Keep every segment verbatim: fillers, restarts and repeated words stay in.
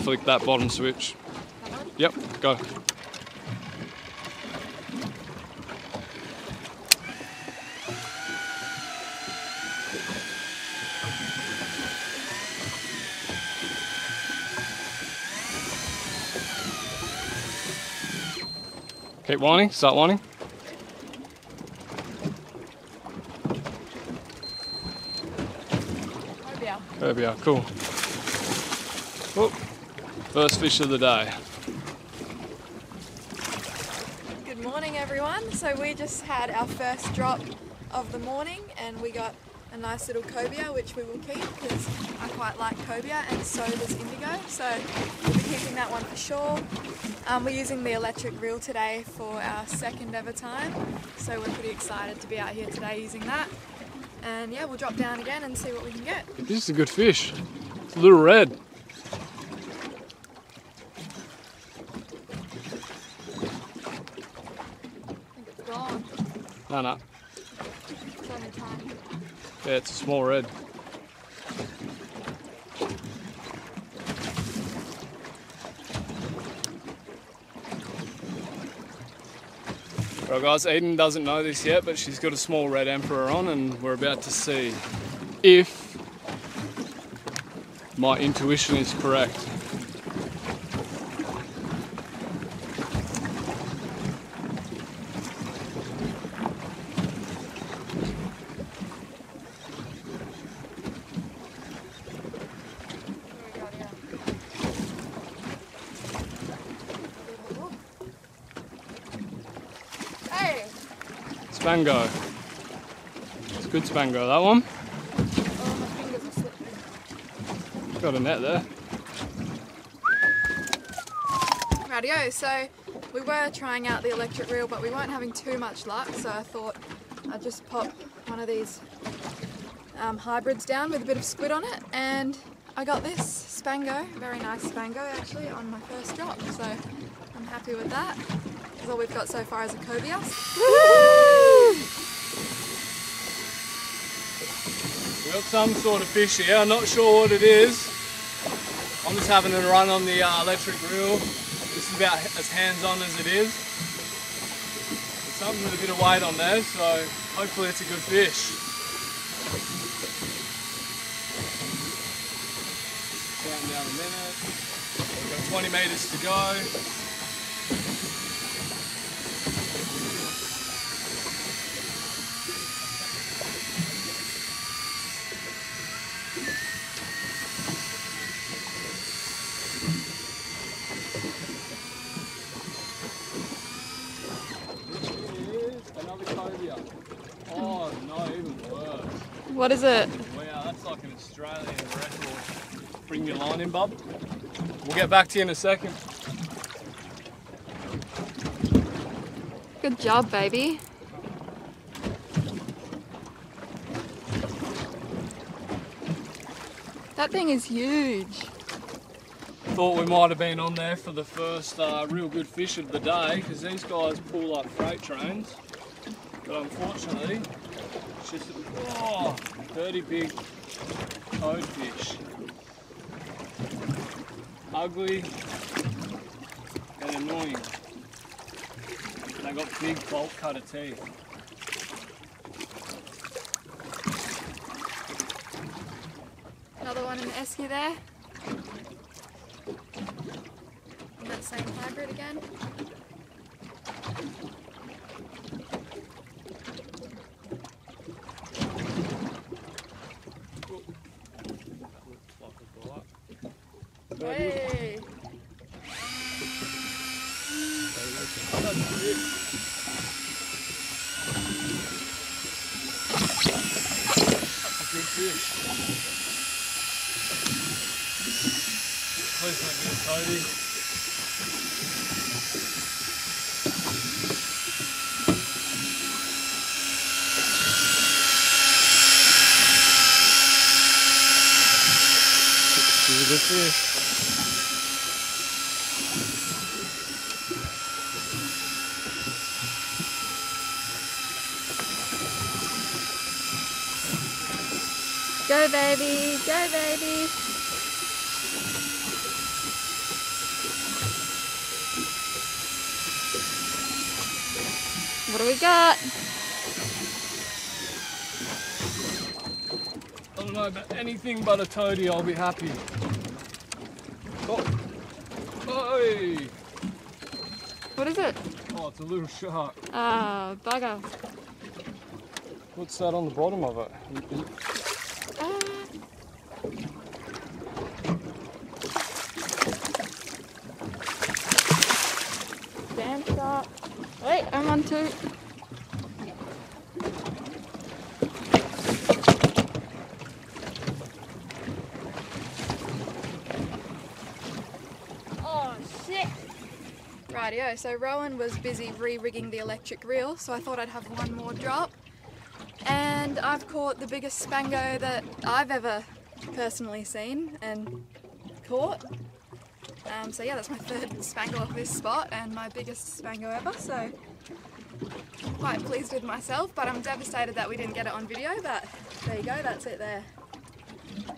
flick that bottom switch. Yep, go. Keep winding, start winding. There we are, cool. Whoop. First fish of the day. Good morning everyone. So we just had our first drop of the morning and we got a nice little cobia, which we will keep because I quite like cobia and so does indigo. So we'll be keeping that one for sure. Um, we're using the electric reel today for our second ever time. So we're pretty excited to be out here today using that. And yeah, we'll drop down again and see what we can get. This is a good fish. It's a little red. I think it's gone. No, no. It's only tiny. Yeah, it's a small red. Right guys, Eden doesn't know this yet, but she's got a small red emperor on and we're about to see if my intuition is correct. Spango. It's a good spango, that one. Oh, my fingers are slipping. Got a net there. Rightio, so we were trying out the electric reel, but we weren't having too much luck, so I thought I'd just pop one of these um, hybrids down with a bit of squid on it, and I got this spango, very nice spango actually, on my first drop, so I'm happy with that. That's all we've got so far is a cobia. We've got some sort of fish here, I'm not sure what it is. I'm just having a run on the uh, electric reel. This is about as hands-on as it is. There's something with a bit of weight on there, so hopefully it's a good fish. Down, down a minute. We've got twenty metres to go. Oh no, even worse. What is it? Wow, that's like an Australian record. Bring your line in, bub. We'll get back to you in a second. Good job, baby. That thing is huge. Thought we might have been on there for the first uh, real good fish of the day because these guys pull up freight trains. But unfortunately, it's just a oh, dirty big toad fish. Ugly and annoying. And they got big bolt cutter teeth. Another one in the esky there. And that same hybrid again. Hey. She's a good fish. Go baby, go baby. What do we got? I don't know about anything but a toady, I'll be happy. Oh. Hey. What is it? Oh, it's a little shark. Ah, oh, bugger. What's that on the bottom of it? Uh. Damn shark. Wait, I'm on two. Rightio, so Rowan was busy re-rigging the electric reel, so I thought I'd have one more drop. And I've caught the biggest spango that I've ever personally seen and caught. Um, so yeah, that's my third spango off this spot and my biggest spango ever, so quite pleased with myself, but I'm devastated that we didn't get it on video, but there you go, that's it there.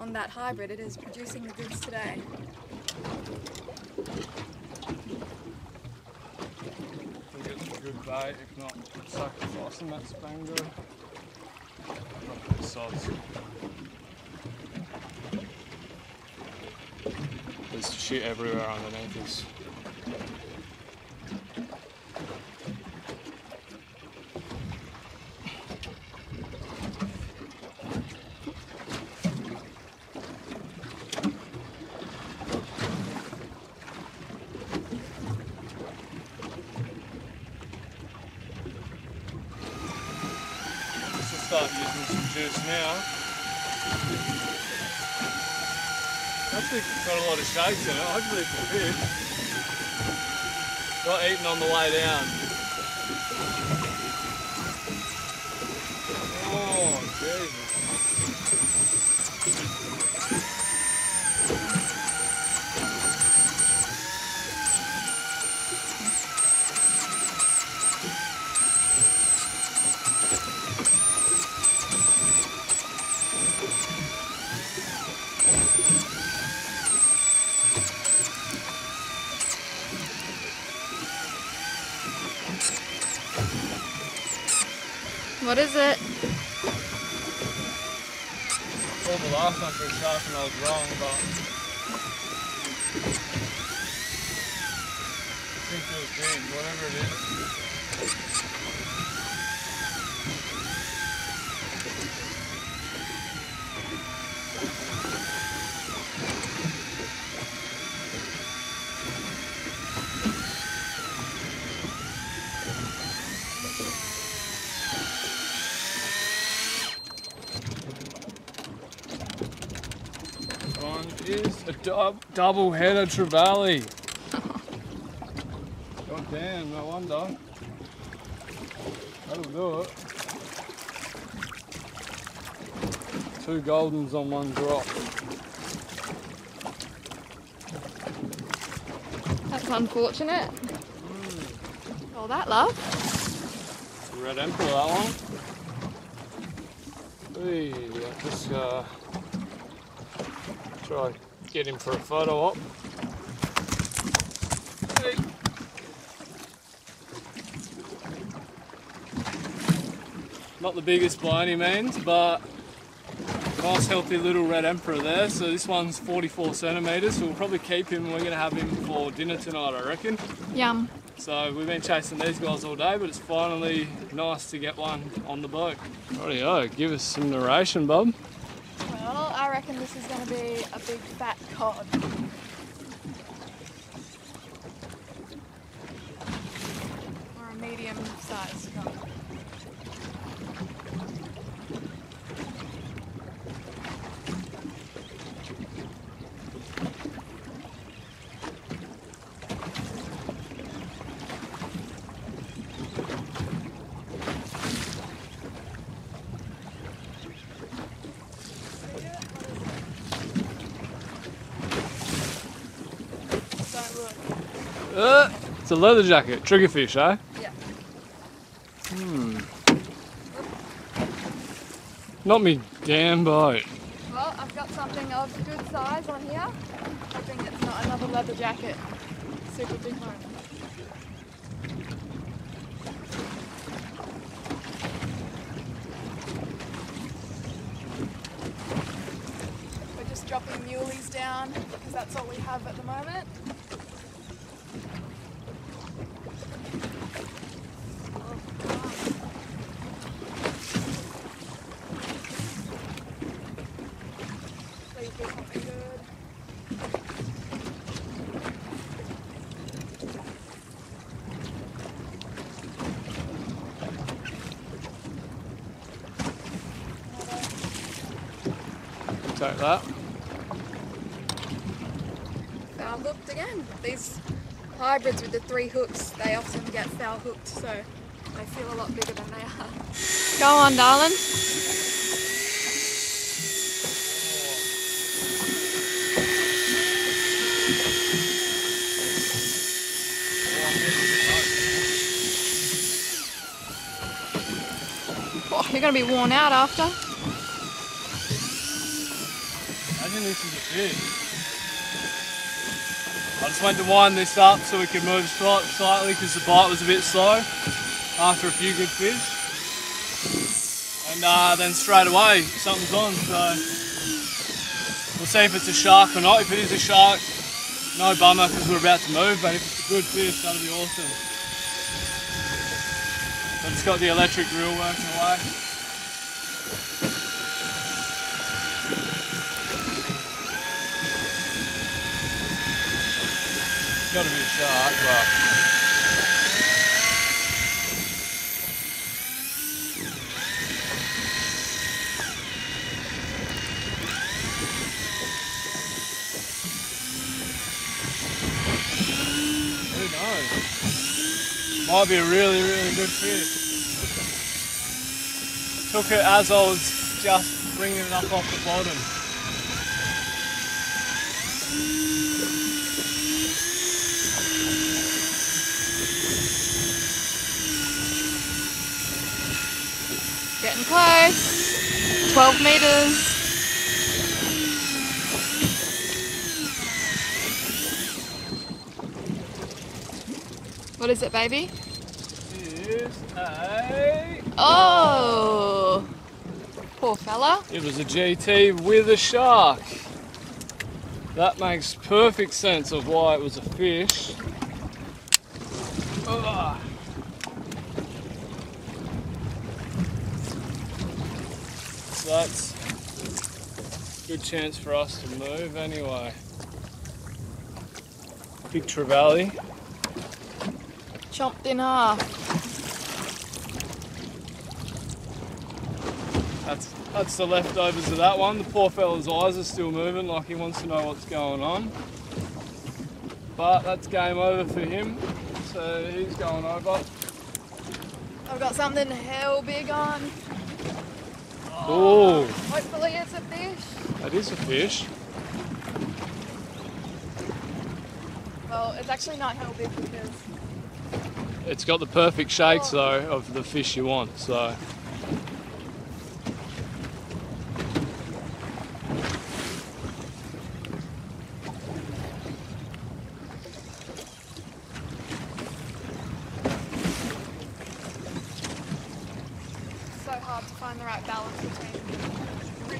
On that hybrid, it is producing the goods today. Good bait, if not sacrificing that spango. Not sods. There's shit everywhere underneath us. Start using some juice now. Actually got a lot of shakes in it, hopefully it's a fish. Not eating on the way down. Oh, Jesus. What is it? I called the last one for a shark and I was wrong, but I think it was big, whatever it is. Is a dub, double header trevally. God damn, no wonder. That'll do it. Two goldens on one drop. That's unfortunate. Mm. All that love. Red Emperor, that one. Hey, I just uh. try to get him for a photo op. Hey. Not the biggest by any means, but nice healthy little red emperor there. So this one's forty-four centimetres, so we'll probably keep him. We're going to have him for dinner tonight, I reckon. Yum. So we've been chasing these guys all day, but it's finally nice to get one on the boat. Rightio, give us some narration, bub. Well, I reckon this is going to be a big fat cod. Or a medium sized cod. Uh, it's a leather jacket, triggerfish, eh? Yeah. Hmm. Not me damn boat. Well, I've got something of good size on here. I think it's not another leather jacket. Super big one. muleys down because that's all we have at the moment. Like that. Foul hooked again. These hybrids with the three hooks, they often get foul hooked, so they feel a lot bigger than they are. Go on, darling. Oh, you're going to be worn out after. This is a big. I just went to wind this up so we could move slightly because the bite was a bit slow after a few good fish, and uh, then straight away something's on, so we'll see if it's a shark or not. If it is a shark, no bummer because we're about to move, but if it's a good fish, that'll be awesome. But it's got the electric reel working away. It's got to be a shark, but who knows? Might be a really, really good fish. Took it as I was just bringing it up off the bottom. Getting close, twelve metres. What is it, baby? It is a... Oh! Poor fella. It was a G T with a shark. That makes perfect sense of why it was a fish. Ugh. So that's a good chance for us to move anyway. Big trevally. Chomped in half. That's, that's the leftovers of that one. The poor fella's eyes are still moving like he wants to know what's going on. But that's game over for him, so he's going over. I've got something hell big on. Oh, hopefully it's a fish. That is a fish. Well, it's actually not hell big because... It's got the perfect shakes oh. though of the fish you want, so... hard to find the right balance between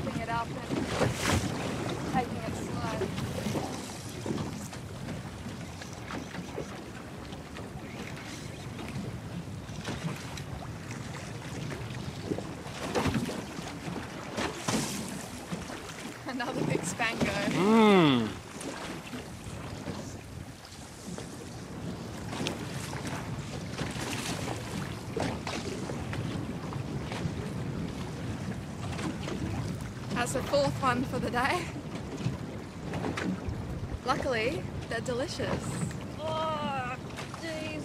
ripping it up and taking it slow. Another big spango. Mm. That's the fourth one for the day. Luckily, they're delicious. Oh, jeez.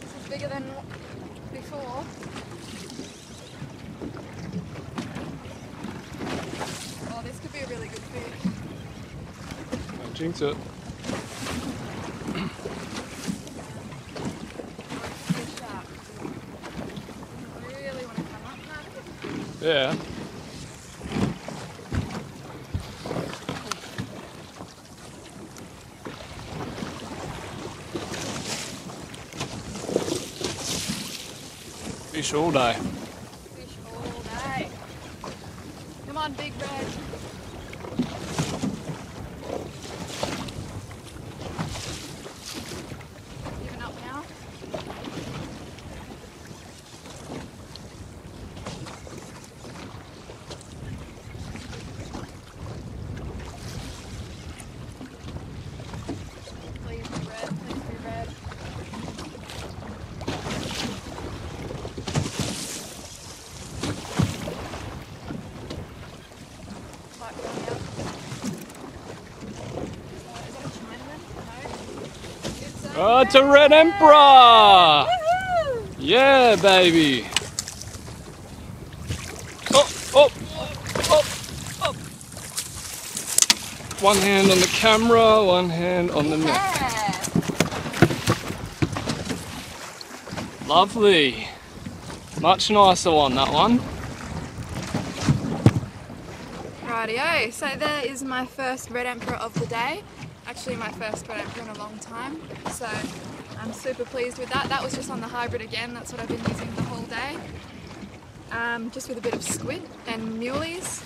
This is bigger than before. Oh, this could be a really good fish. Don't jinx it. I really want to come up now. Yeah. Fish all day. Fish all day. Come on, big red. It's a red emperor! Woohoo! Yeah, baby! Oh, oh, oh, oh! One hand on the camera, one hand on the yeah. net. Lovely! Much nicer one, that one. Rightio, so there is my first red emperor of the day. Actually my first red emperor in a long time, so I'm super pleased with that. That was just on the hybrid again, that's what I've been using the whole day. Um, just with a bit of squid and muleys.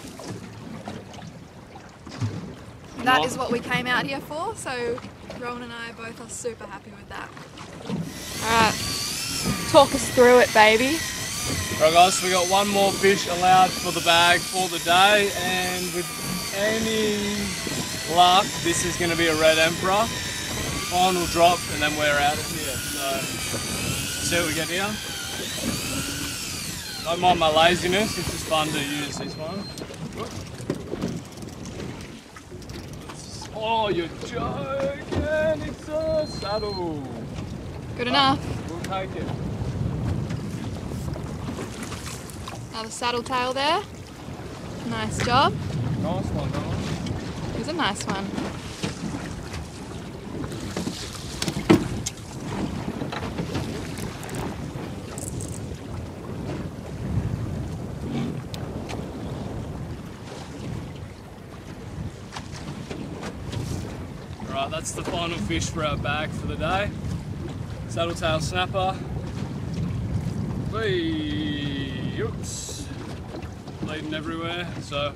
And that is what we came out here for, so Rowan and I both are super happy with that. Alright, talk us through it, baby. Alright guys, so we got one more fish allowed for the bag for the day, and with any luck, this is going to be a red emperor. Final drop, and then we're out of here. So, see what we get here. Don't mind my laziness, it's just fun to use this one. Oh, you're joking! It's a saddle! Good enough. Oh, we'll take it. Another saddle tail there. Nice job. Nice one, that one. It was a nice one. Alright, that's the final fish for our bag for the day. Saddletail snapper. Whee! Oops. Bleeding everywhere, so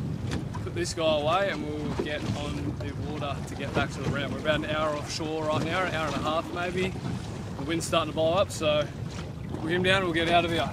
put this guy away and we'll get on the water to get back to the ramp. We're about an hour offshore right now, an hour and a half maybe. The wind's starting to blow up, so we'll get him down and we'll get out of here.